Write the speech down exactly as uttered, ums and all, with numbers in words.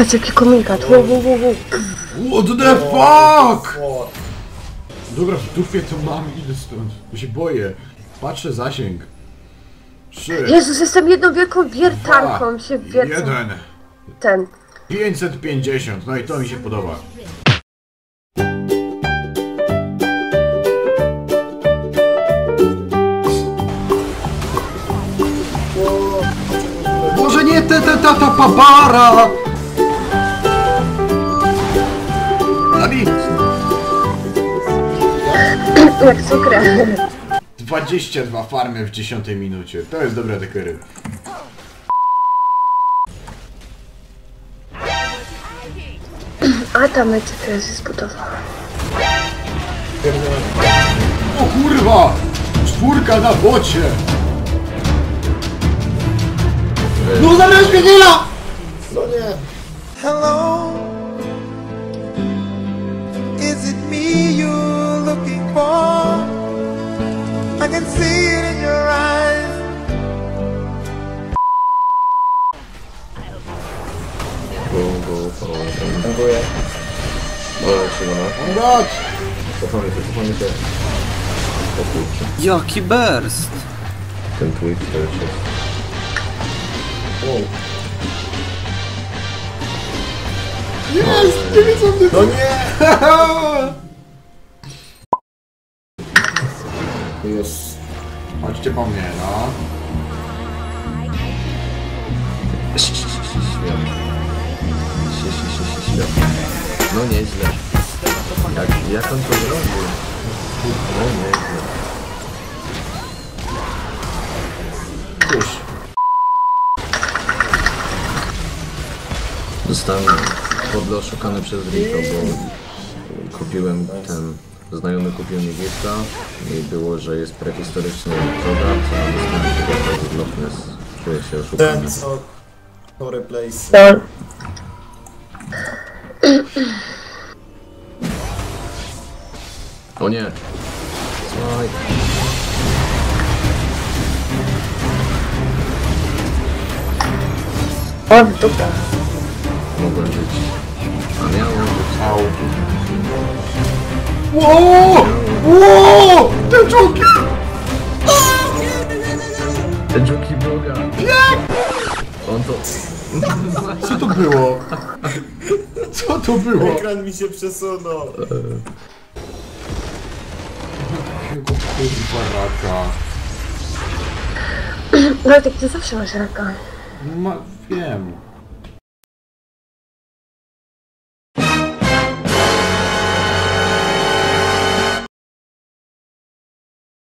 Patrz jaki komunikat, wow, wow, wow, wow. What the fuck? Dobra, w dupie to mam, idę stąd, bo się boję. Patrzę zasięg. Trzy. Jezus, jestem jedną wielką wiertarką, się wiercą. Jeden. Ten. pięćset pięćdziesiąt, no i to mi się podoba. Może nie te te ta ta papara! Zabij! Jak cukra. dwadzieścia dwa farmy w dziesiątej minucie. To jest dobra dekery. A ta mecie teraz jest zbudowana. O kurwa! Czwórka na bocie! No zabrałeś pieniela! No nie! Hello! Is it me you're looking for? I can see it in your eyes. Go, go, go. Dziękuję. Dobra, trzymaj. Udać! Kochamy się, kochamy się. O kurczę. Jaki burst! Ten twój burst jest. Wow. Jest! Nie widzę mnie! No nie! Jest. Chodźcie po mnie, no. No nieźle. Jak, jak on to zrobił? No nieźle. Cóż. Zostałem podle oszukany przez Rico, bo kupiłem ten, znajomy kupił mi gifta i było, że jest prehistoryczny produkt, a dostałem tego z Loch Ness. Czuję się oszukany. Ten co... to replace. O nie! Słuchaj! O, dobra. Mogę żyć. A miałem żyć. Au. Wow! Wow! Te dżuki! Te dżuki boga. On to... Co to było? Co to było? Ekran mi się przesunął. Jakiego kurwa raka. Bartek, ty zawsze masz raka. Ma... wiem.